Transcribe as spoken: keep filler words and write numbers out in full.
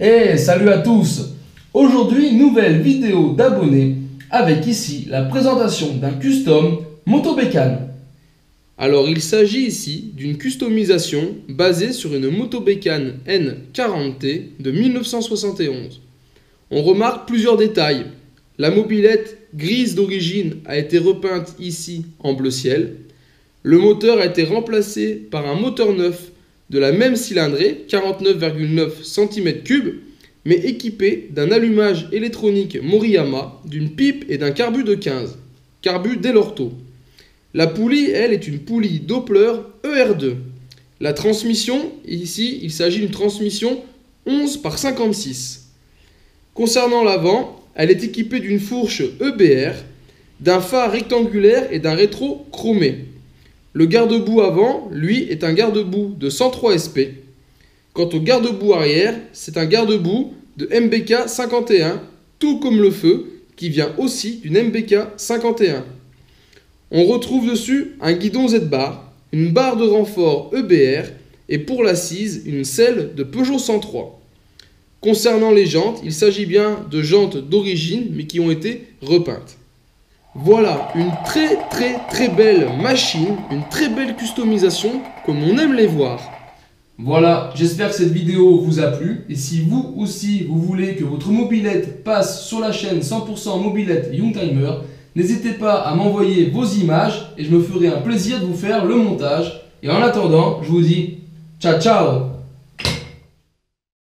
Et salut à tous! Aujourd'hui, nouvelle vidéo d'abonnés avec ici la présentation d'un custom Motobécane. Alors il s'agit ici d'une customisation basée sur une Motobécane N quarante T de mille neuf cent soixante et onze. On remarque plusieurs détails. La Mobylette grise d'origine a été repeinte ici en bleu ciel. Le moteur a été remplacé par un moteur neuf de la même cylindrée, quarante-neuf virgule neuf centimètres cubes, mais équipé d'un allumage électronique Moriyama, d'une pipe et d'un carbu de quinze, carbu Delorto. La poulie, elle, est une poulie Doppler E R deux. La transmission, ici, il s'agit d'une transmission onze par cinquante-six. Concernant l'avant, elle est équipée d'une fourche E B R, d'un phare rectangulaire et d'un rétro chromé. Le garde-boue avant, lui, est un garde-boue de cent trois S P. Quant au garde-boue arrière, c'est un garde-boue de M B K cinquante et un, tout comme le feu, qui vient aussi d'une M B K cinquante et un. On retrouve dessus un guidon Z-bar, une barre de renfort E B R et pour l'assise, une selle de Peugeot cent trois. Concernant les jantes, il s'agit bien de jantes d'origine mais qui ont été repeintes. Voilà, une très très très belle machine, une très belle customisation comme on aime les voir. Voilà, j'espère que cette vidéo vous a plu. Et si vous aussi vous voulez que votre Mobylette passe sur la chaîne cent pour cent Mobylette Youngtimer, n'hésitez pas à m'envoyer vos images et je me ferai un plaisir de vous faire le montage. Et en attendant, je vous dis ciao ciao!